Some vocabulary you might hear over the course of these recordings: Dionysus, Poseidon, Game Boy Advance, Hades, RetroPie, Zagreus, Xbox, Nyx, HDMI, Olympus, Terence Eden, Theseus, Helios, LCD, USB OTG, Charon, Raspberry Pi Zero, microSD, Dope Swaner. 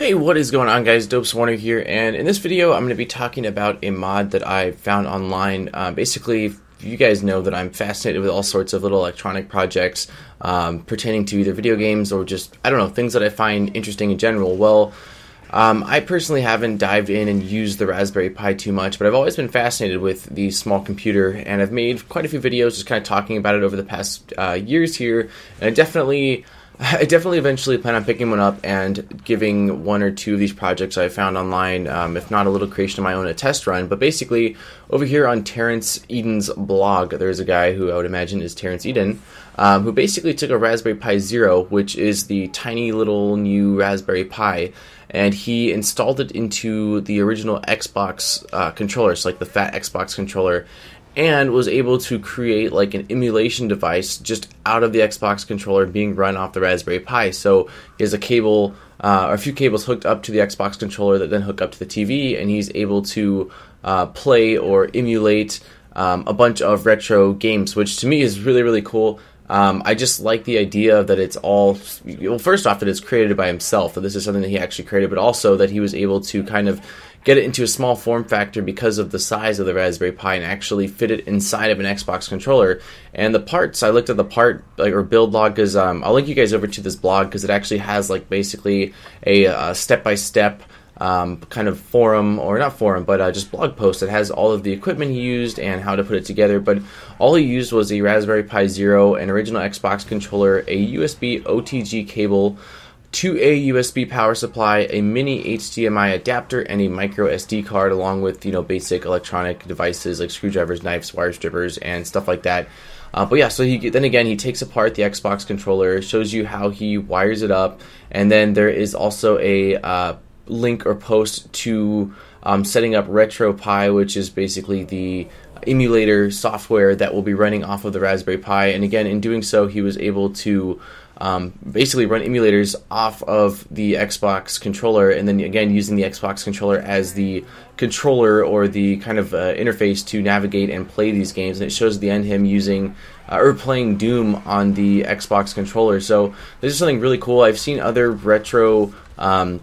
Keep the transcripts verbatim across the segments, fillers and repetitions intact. Hey, what is going on, guys? Dope Swaner here, and in this video, I'm going to be talking about a mod that I found online. Uh, basically, you guys know that I'm fascinated with all sorts of little electronic projects um, pertaining to either video games or just, I don't know, things that I find interesting in general. Well, um, I personally haven't dived in and used the Raspberry Pi too much, but I've always been fascinated with the small computer, and I've made quite a few videos just kind of talking about it over the past uh, years here, and I definitely... I definitely eventually plan on picking one up and giving one or two of these projects I found online, um, if not a little creation of my own, a test run. But basically, over here on Terence Eden's blog, there's a guy who I would imagine is Terence Eden, um, who basically took a Raspberry Pi Zero, which is the tiny little new Raspberry Pi, and he installed it into the original Xbox uh, controller, so like the fat Xbox controller, and was able to create like an emulation device just out of the Xbox controller being run off the Raspberry Pi. So he has a cable, uh, or a few cables hooked up to the Xbox controller that then hook up to the T V, and he's able to uh, play or emulate um, a bunch of retro games, which to me is really, really cool. Um, I just like the idea that it's all, well, first off, that it's created by himself, that this is something that he actually created, but also that he was able to kind of get it into a small form factor because of the size of the Raspberry Pi and actually fit it inside of an Xbox controller. And the parts, I looked at the part, like, or build log, because um, I'll link you guys over to this blog, because it actually has, like, basically a step-by-step uh, -step, um, kind of forum, or not forum, but uh, just blog post that has all of the equipment he used and how to put it together. But all he used was a Raspberry Pi Zero, an original Xbox controller, a U S B O T G cable, to a U S B power supply, a mini H D M I adapter, and a micro S D card, along with, you know, basic electronic devices like screwdrivers, knives, wire strippers, and stuff like that. Uh, but yeah, so he, then again, he takes apart the Xbox controller, shows you how he wires it up, and then there is also a uh, link or post to um, setting up RetroPie, which is basically the emulator software that will be running off of the Raspberry Pi. And again, in doing so, he was able to Um, basically run emulators off of the Xbox controller, and then again using the Xbox controller as the controller or the kind of uh, interface to navigate and play these games. And it shows at the end him using uh, or playing Doom on the Xbox controller. So this is something really cool. I've seen other retro um,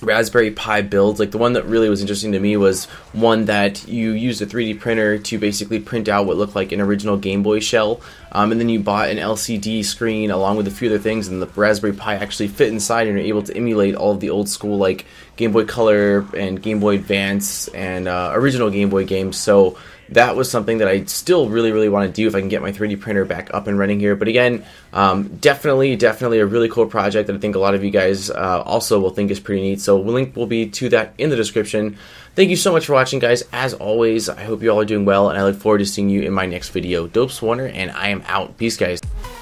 Raspberry Pi builds. Like, the one that really was interesting to me was one that you used a three D printer to basically print out what looked like an original Game Boy shell, um, and then you bought an L C D screen along with a few other things, and the Raspberry Pi actually fit inside, and you're able to emulate all of the old school like Game Boy Color and Game Boy Advance and uh, original Game Boy games. So that was something that I still really, really want to do if I can get my three D printer back up and running here. But again, um, definitely, definitely a really cool project that I think a lot of you guys uh, also will think is pretty neat. So the link will be to that in the description. Thank you so much for watching, guys. As always, I hope you all are doing well, and I look forward to seeing you in my next video. Dope Swaner, and I am out. Peace, guys.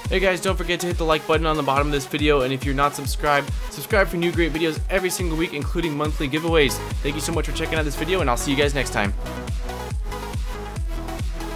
Hey guys, don't forget to hit the like button on the bottom of this video, and if you're not subscribed, subscribe for new great videos every single week, including monthly giveaways. Thank you so much for checking out this video, and I'll see you guys next time.